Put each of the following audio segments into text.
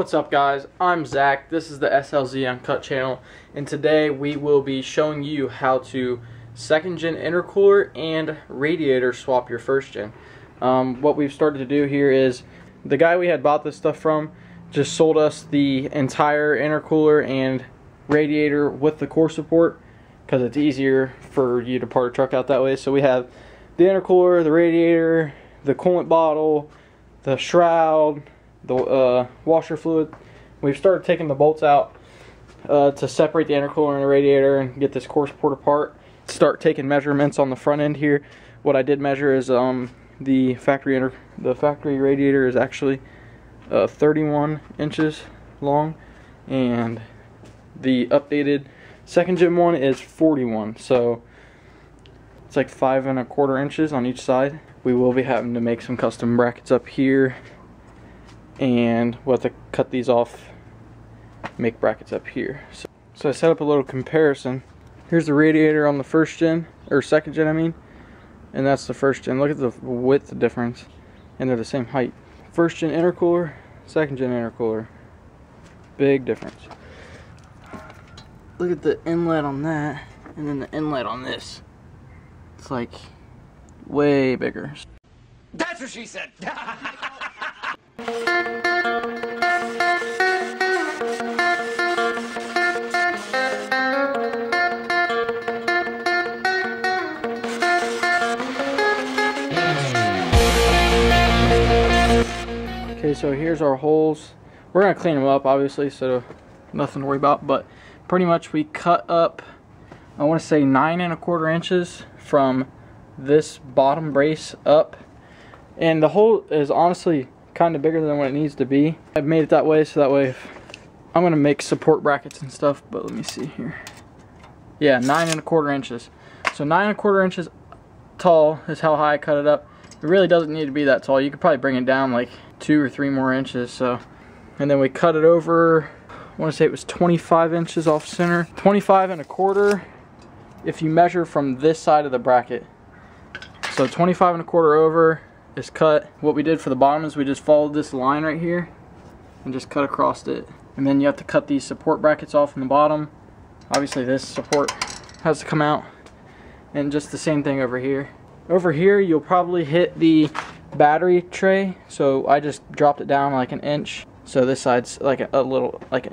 What's up, guys? I'm Zach. This is the SLZ Uncut channel, and today we will be showing you how to second gen intercooler and radiator swap your first gen. What we've started to do here is the guy we had bought this stuff from just sold us the entire intercooler and radiator with the core support because it's easier for you to part a truck out that way. So we have the intercooler, the radiator, the coolant bottle, the shroud, the washer fluid. We've started taking the bolts out to separate the intercooler and the radiator and get this core support apart. Start taking measurements on the front end here. What I did measure is the factory radiator is actually 31 inches long, and the updated second gen one is 41, so it's like 5¼ inches on each side. We will be having to make some custom brackets up here, and we'll have to cut these off, make brackets up here. So I set up a little comparison. Here's the radiator on the first gen, or second gen I mean, and that's the first gen. Look at the width difference, and they're the same height. First gen intercooler, second gen intercooler, big difference. Look at the inlet on that, and then the inlet on this. It's like way bigger. That's what she said! Okay, so here's our holes. We're gonna clean them up, obviously, so nothing to worry about, but pretty much we cut up, I want to say 9¼ inches from this bottom brace up, and the hole is honestly kind of bigger than what it needs to be. I've made it that way so that way if I'm gonna make support brackets and stuff, but let me see here. Yeah, 9¼ inches. So 9¼ inches tall is how high I cut it up. It really doesn't need to be that tall. You could probably bring it down like 2 or 3 more inches. So, and then we cut it over, I want to say it was 25 inches off center, 25¼ if you measure from this side of the bracket. So 25¼ over is cut. What we did for the bottom is we just followed this line right here and just cut across it, and then you have to cut these support brackets off in the bottom. Obviously this support has to come out, and just the same thing over here. Over here you'll probably hit the battery tray, so I just dropped it down like an inch, so this side's like an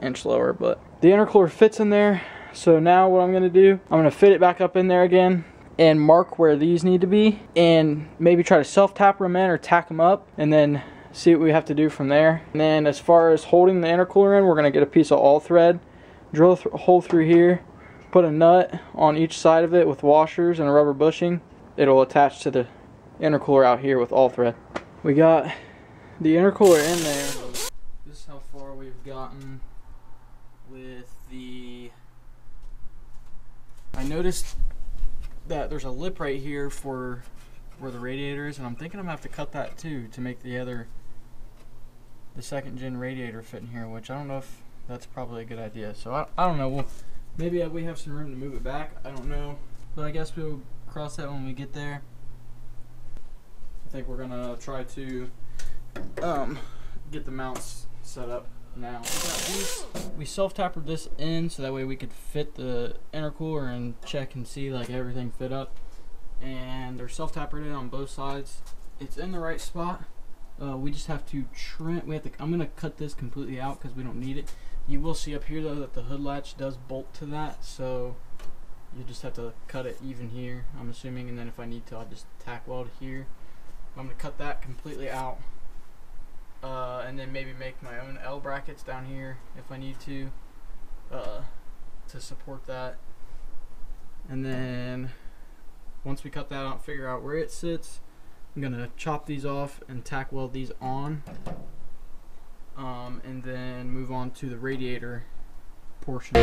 inch lower, but the intercooler fits in there. So now what I'm gonna do, I'm gonna fit it back up in there again and mark where these need to be, and maybe try to self tap them in or tack them up, and then see what we have to do from there. And then as far as holding the intercooler in, we're gonna get a piece of all thread, drill a hole through here, put a nut on each side of it with washers and a rubber bushing. It'll attach to the intercooler out here with all thread. We got the intercooler in there. This is how far we've gotten with the, I noticed that there's a lip right here for where the radiator is, and I'm thinking I'm gonna have to cut that too to make the second gen radiator fit in here, which I don't know if that's probably a good idea. So I don't know, well, maybe we have some room to move it back, I don't know, but I guess we'll cross that when we get there. I think we're gonna try to get the mounts set up now. We self-tapered this in so that way we could fit the intercooler and check and see like everything fit up, and they're self-tapered in on both sides. It's in the right spot. We just have to trim. I'm gonna cut this completely out because we don't need it. You will see up here though that the hood latch does bolt to that, so you just have to cut it even here, I'm assuming, and then if I need to I'll just tack weld here. I'm gonna cut that completely out, and then maybe make my own L brackets down here if I need to support that. And then once we cut that out, figure out where it sits, I'm gonna chop these off and tack weld these on, and then move on to the radiator portion.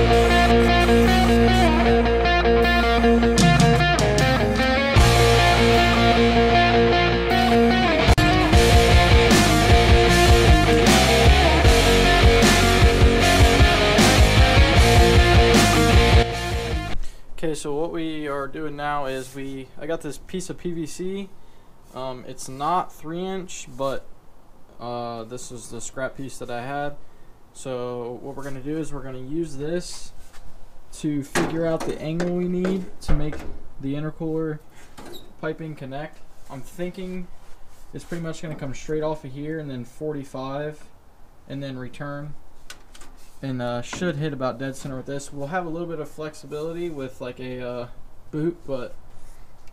Okay, so what we are doing now is I got this piece of PVC. It's not 3 inch, but this is the scrap piece that I had. So what we're going to do is we're going to use this to figure out the angle we need to make the intercooler piping connect. I'm thinking it's pretty much going to come straight off of here and then 45 and then return, and should hit about dead center with this. We'll have a little bit of flexibility with like a boot, but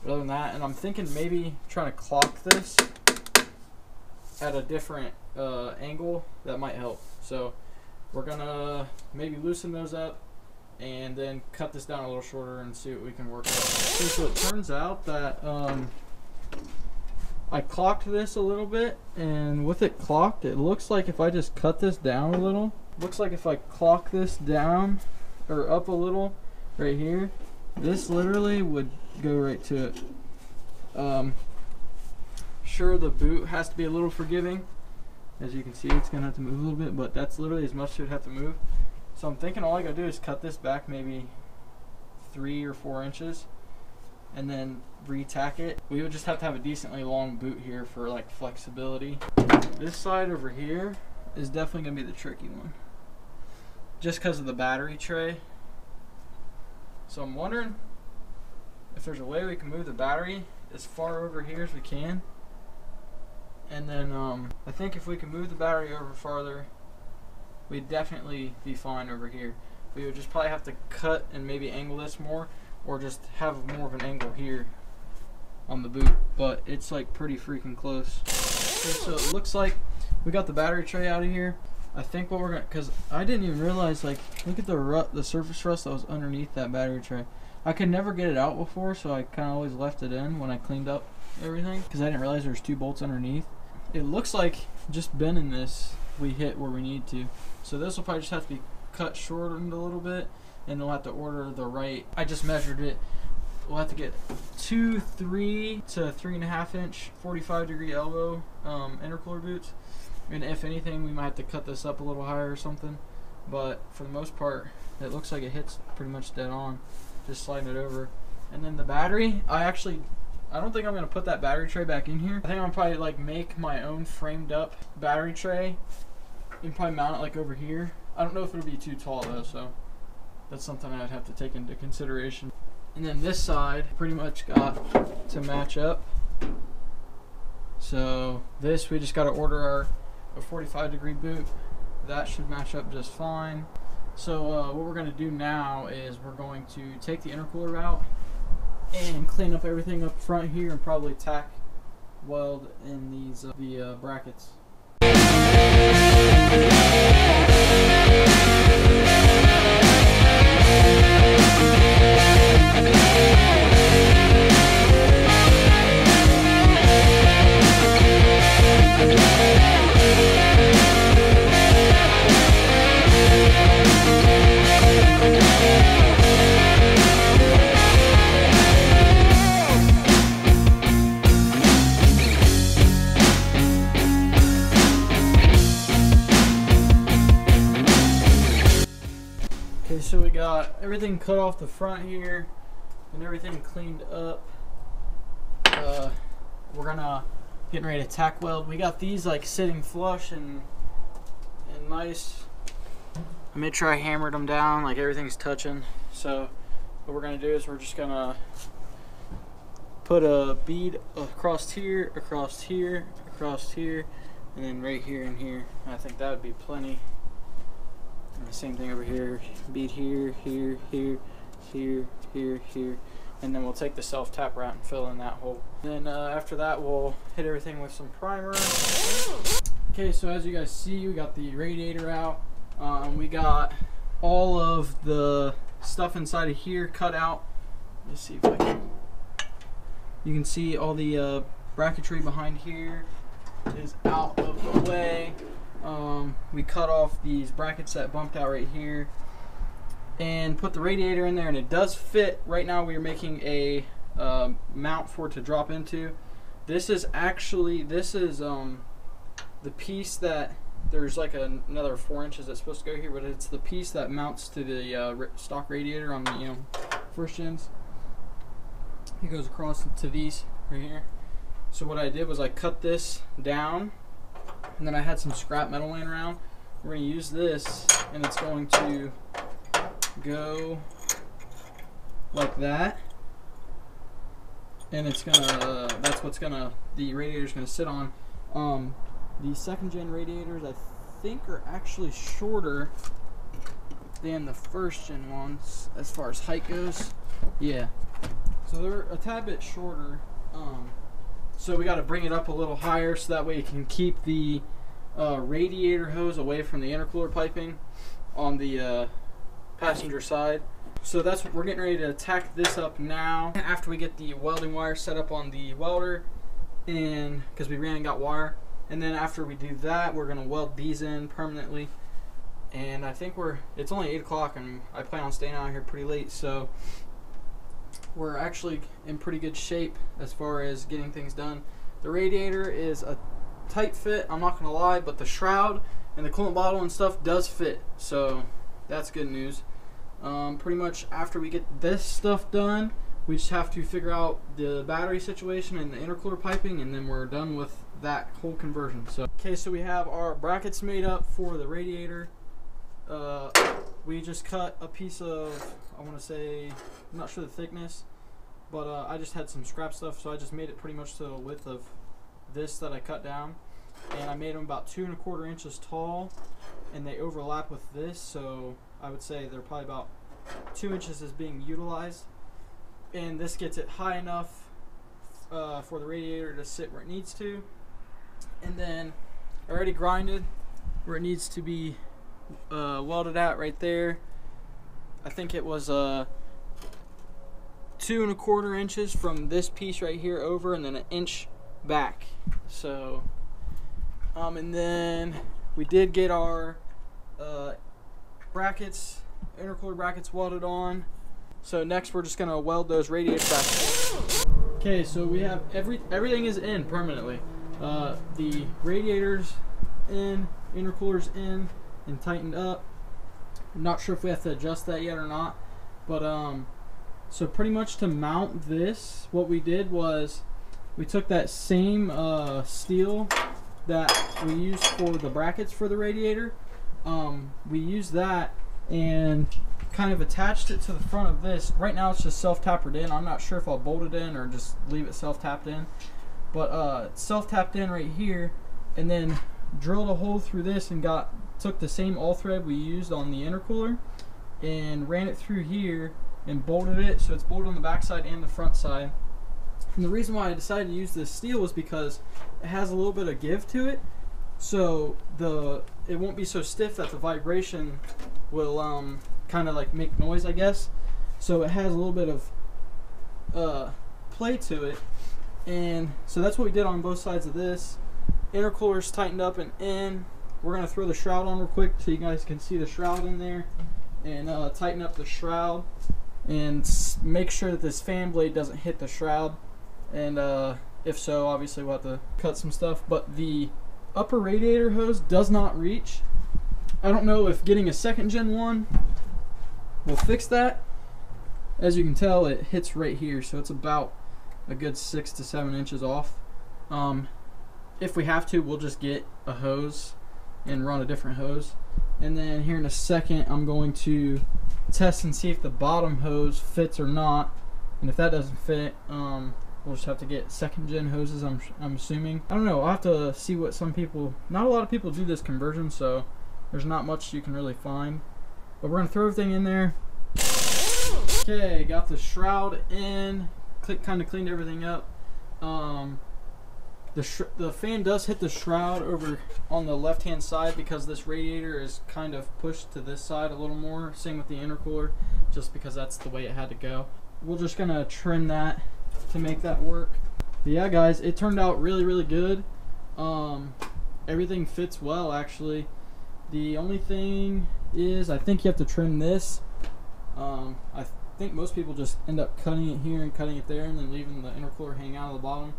other than that, and I'm thinking maybe trying to clock this at a different angle, that might help. So we're gonna maybe loosen those up and then cut this down a little shorter and see what we can work with. So it turns out that I clocked this a little bit, and with it clocked, it looks like if I just cut this down a little, looks like if I clock this down or up a little right here, this literally would go right to it. Sure, the boot has to be a little forgiving. As you can see, it's gonna have to move a little bit, but that's literally as much as it would have to move. So I'm thinking all I gotta do is cut this back maybe 3 or 4 inches and then re-tack it. We would just have to have a decently long boot here for like flexibility. This side over here is definitely gonna be the tricky one just because of the battery tray. So I'm wondering if there's a way we can move the battery as far over here as we can, and then I think if we can move the battery over farther, we'd definitely be fine over here. We would just probably have to cut and maybe angle this more, or just have more of an angle here on the boot, but it's like pretty freaking close. So it looks like we got the battery tray out of here. I think what we're gonna, because I didn't even realize, like, look at the rut, the surface rust that was underneath that battery tray. I could never get it out before, so I kind of always left it in when I cleaned up everything because I didn't realize there's 2 bolts underneath. It looks like just bending this, we hit where we need to. So this will probably just have to be cut shortened a little bit, and we'll have to order the right, I just measured it, we'll have to get 2 3- to 3.5-inch 45-degree elbow intercooler boots. And if anything, we might have to cut this up a little higher or something, but for the most part, it looks like it hits pretty much dead on, just sliding it over. And then the battery, I don't think I'm gonna put that battery tray back in here. I think I'm probably like make my own framed up battery tray and probably mount it like over here. I don't know if it'll be too tall though, so that's something I'd have to take into consideration. And then this side pretty much got to match up. So this, we just gotta order our a 45-degree boot. That should match up just fine. So what we're gonna do now is we're going to take the intercooler out and clean up everything up front here and probably tack weld in these the brackets. So we got everything cut off the front here and everything cleaned up. We're gonna get ready to tack weld. We got these like sitting flush and nice. I made sure I hammered them down, like everything's touching. So what we're gonna do is we're just gonna put a bead across here, across here, across here, and then right here and here. I think that would be plenty. And the same thing over here, bead here, here, here, here, here, here, and then we'll take the self tap route and fill in that hole. And then after that, we'll hit everything with some primer. Okay, so as you guys see, we got the radiator out. We got all of the stuff inside of here cut out. Let's see if I can. You can see all the bracketry behind here is out of the way. We cut off these brackets that bumped out right here and put the radiator in there, and it does fit. Right now we are making a mount for it to drop into. This is actually, this is the piece that, there's like another 4 inches that's supposed to go here, but it's the piece that mounts to the stock radiator on the, you know, first gens. It goes across to these right here. So what I did was I cut this down, and then I had some scrap metal laying around, We're going to use this, and it's going to go like that, and it's going to, that's what's going to, the radiator's going to sit on. The second gen radiators, I think, are actually shorter than the first gen ones as far as height goes. Yeah, so they're a tad bit shorter, so we got to bring it up a little higher so that way you can keep the radiator hose away from the intercooler piping on the passenger side. So that's what we're getting ready to tack this up now, after we get the welding wire set up on the welder, and because we ran and got wire, and then after we do that, we're going to weld these in permanently. And I think it's only 8 o'clock, and I plan on staying out here pretty late, so we're actually in pretty good shape as far as getting things done. The radiator is a tight fit, I'm not gonna lie, but the shroud and the coolant bottle and stuff does fit, so that's good news. Pretty much after we get this stuff done, we just have to figure out the battery situation and the intercooler piping, and then we're done with that whole conversion. So okay, so we have our brackets made up for the radiator. We just cut a piece of, I want to say, I'm not sure the thickness, but I just had some scrap stuff, so I just made it pretty much to the width of this that I cut down, and I made them about 2¼ inches tall, and they overlap with this, so I would say they're probably about 2 inches is being utilized, and this gets it high enough for the radiator to sit where it needs to. And then I already grinded where it needs to be welded out right there. I think it was 2¼ inches from this piece right here over, and then 1 inch back. So and then we did get our brackets, intercooler brackets, welded on. So next we're just gonna weld those radiator brackets. Okay, so we have everything is in permanently. The radiators in, intercoolers in and tightened up. I'm not sure if we have to adjust that yet or not, but so pretty much to mount this, what we did was we took that same steel that we used for the brackets for the radiator. We used that and kind of attached it to the front of this. Right now it's just self-tapered in. I'm not sure if I'll bolt it in or just leave it self-tapped in, but it's self-tapped in right here, and then drilled a hole through this and took the same all-thread we used on the intercooler and ran it through here and bolted it, so it's bolted on the back side and the front side. And the reason why I decided to use this steel was because it has a little bit of give to it, so it won't be so stiff that the vibration will kind of like make noise, I guess. So it has a little bit of play to it, and so that's what we did on both sides of this. Intercooler's tightened up and in. We're going to throw the shroud on real quick so you guys can see the shroud in there, and tighten up the shroud and make sure that this fan blade doesn't hit the shroud. And if so, obviously we'll have to cut some stuff, but the upper radiator hose does not reach. I don't know if getting a second gen one will fix that. As you can tell, it hits right here, so it's about a good 6 to 7 inches off. If we have to, we'll just get a hose and run a different hose. And then here in a second, I'm going to test and see if the bottom hose fits or not, and if that doesn't fit, we'll just have to get second gen hoses, I'm assuming. I don't know, I'll have to see what some people, not a lot of people do this conversion, so there's not much you can really find. But we're gonna throw everything in there. Okay, got the shroud in, kind of cleaned everything up. The fan does hit the shroud over on the left hand side because this radiator is kind of pushed to this side a little more. Same with the intercooler, just because that's the way it had to go. We're just gonna trim that to make that work. But yeah guys, it turned out really, really good. Everything fits well, actually. The only thing is, I think you have to trim this. I think most people just end up cutting it here and cutting it there and then leaving the intercooler hanging out of the bottom.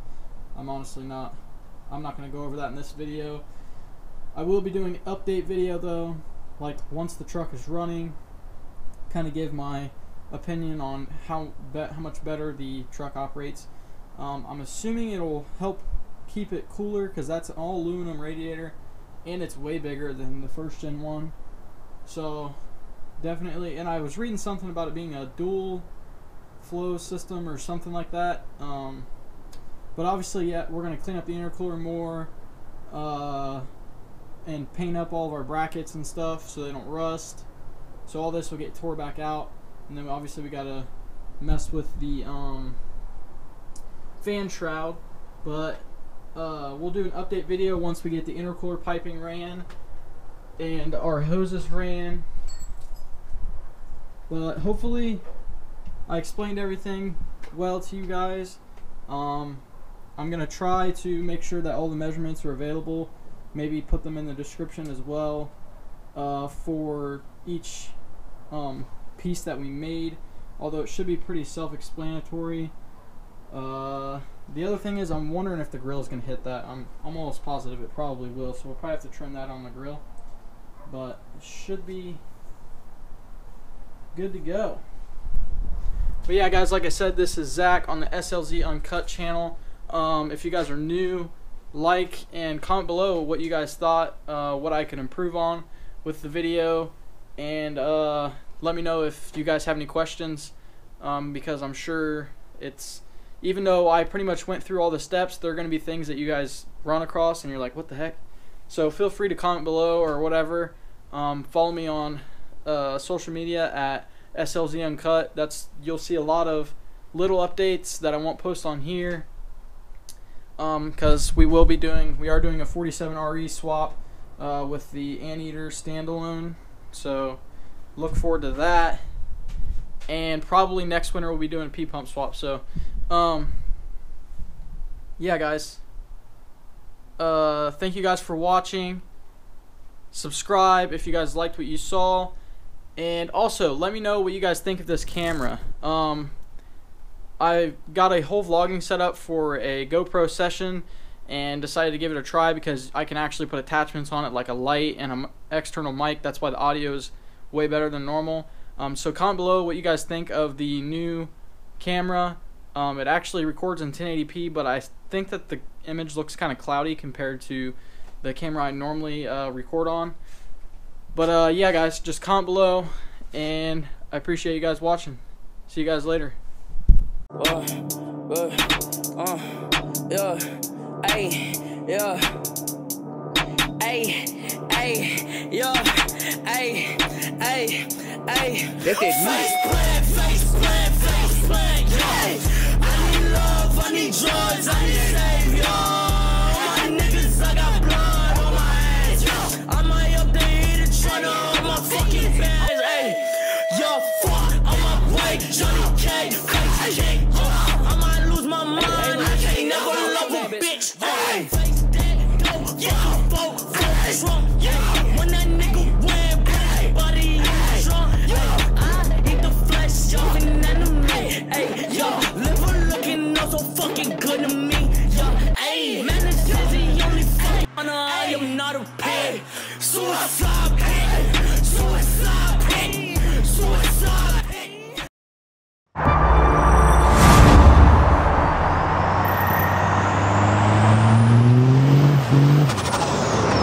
I'm not gonna go over that in this video. I will be doing an update video though, like once the truck is running, kind of give my opinion on how much better the truck operates. I'm assuming it'll help keep it cooler because that's an all aluminum radiator. and it's way bigger than the first gen one. So definitely, and I was reading something about it being a dual flow system or something like that. But obviously, yeah, we're going to clean up the intercooler more and paint up all of our brackets and stuff so they don't rust. So all this will get tore back out, and then obviously we got to mess with the fan shroud. But we'll do an update video once we get the intercooler piping ran and our hoses ran. But hopefully I explained everything well to you guys. I'm gonna try to make sure that all the measurements are available, maybe put them in the description as well, for each piece that we made, although it should be pretty self-explanatory. The other thing is I'm wondering if the grill is gonna hit that. I'm almost positive it probably will, so we'll probably have to trim that on the grill, but it should be good to go. But yeah, guys, like I said, this is Zach on the SLZ Uncut channel. If you guys are new, like and comment below what you guys thought, what I could improve on with the video, and let me know if you guys have any questions, because I'm sure it's, even though I pretty much went through all the steps, there are going to be things that you guys run across and you're like, what the heck? So feel free to comment below or whatever. Follow me on social media at SLZ Uncut. That's, you'll see a lot of little updates that I won't post on here, because we are doing a 47RE swap with the Anteater standalone, so look forward to that. And probably next winter we'll be doing a P-Pump swap. So yeah, guys, thank you guys for watching. Subscribe if you guys liked what you saw. And also, let me know what you guys think of this camera. I got a whole vlogging setup for a GoPro session and decided to give it a try because I can actually put attachments on it, like a light and an external mic. That's why the audio is way better than normal. So comment below what you guys think of the new camera. It actually records in 1080p, but I think that the image looks kind of cloudy compared to the camera I normally record on. But yeah, guys, just comment below, and I appreciate you guys watching. See you guys later. Yeah, ay, yeah, ay, ay, yeah, ay, ay, ay. Look at me. Face plant, face plant, yeah. I need love, I need drugs, I need savior. My niggas, I got blood on my hands, yo. I might up there. On my fucking fans, ayy. Yo, fuck, I'm a white Johnny K. Ice King, I might lose my mind. I can't never love a bitch, ayy. Face that, go, fuck, fuck, fuck, it's wrong, yeah. When that nigga went, body, buddy, it's wrong, yeah. I eat the flesh of an enemy, ayy. Yo, liver looking all so fucking good to me, yo, ayy. Man, this is the only thing, I am not a pig. Suicide, suicide, suicide.